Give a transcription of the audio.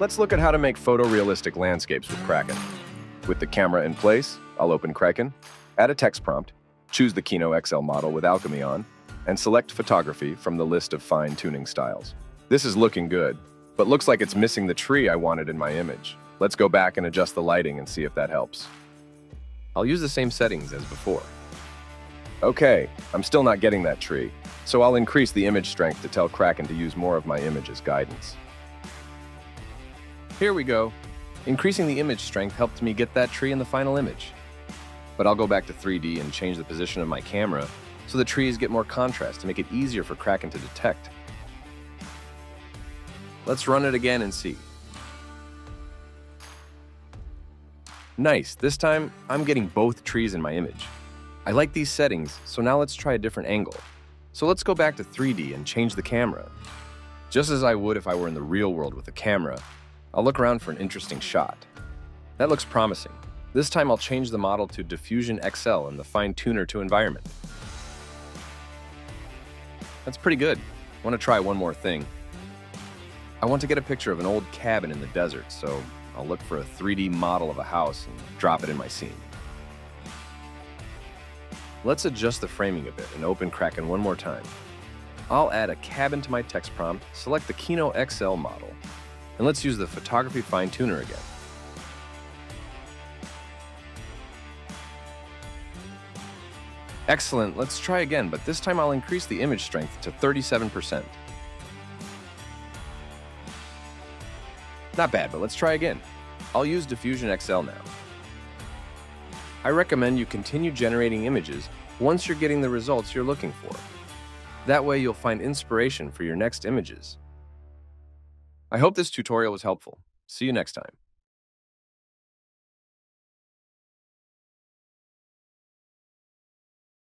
Let's look at how to make photorealistic landscapes with Kraken. With the camera in place, I'll open Kraken, add a text prompt, choose the Kino XL model with Alchemy on, and select photography from the list of fine-tuning styles. This is looking good, but looks like it's missing the tree I wanted in my image. Let's go back and adjust the lighting and see if that helps. I'll use the same settings as before. Okay, I'm still not getting that tree, so I'll increase the image strength to tell Kraken to use more of my image as guidance. Here we go. Increasing the image strength helped me get that tree in the final image. But I'll go back to 3D and change the position of my camera so the trees get more contrast to make it easier for Kraken to detect. Let's run it again and see. Nice, this time I'm getting both trees in my image. I like these settings, so now let's try a different angle. So let's go back to 3D and change the camera. Just as I would if I were in the real world with a camera, I'll look around for an interesting shot. That looks promising. This time I'll change the model to Diffusion XL and the fine tuner to environment. That's pretty good. I want to try one more thing. I want to get a picture of an old cabin in the desert, so I'll look for a 3D model of a house and drop it in my scene. Let's adjust the framing a bit and open Kraken one more time. I'll add a cabin to my text prompt, select the Kino XL model, and let's use the photography fine tuner again. Excellent, let's try again, but this time I'll increase the image strength to 37%. Not bad, but let's try again. I'll use Diffusion XL now. I recommend you continue generating images once you're getting the results you're looking for. That way you'll find inspiration for your next images. I hope this tutorial was helpful. See you next time.